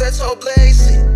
That's all blazing.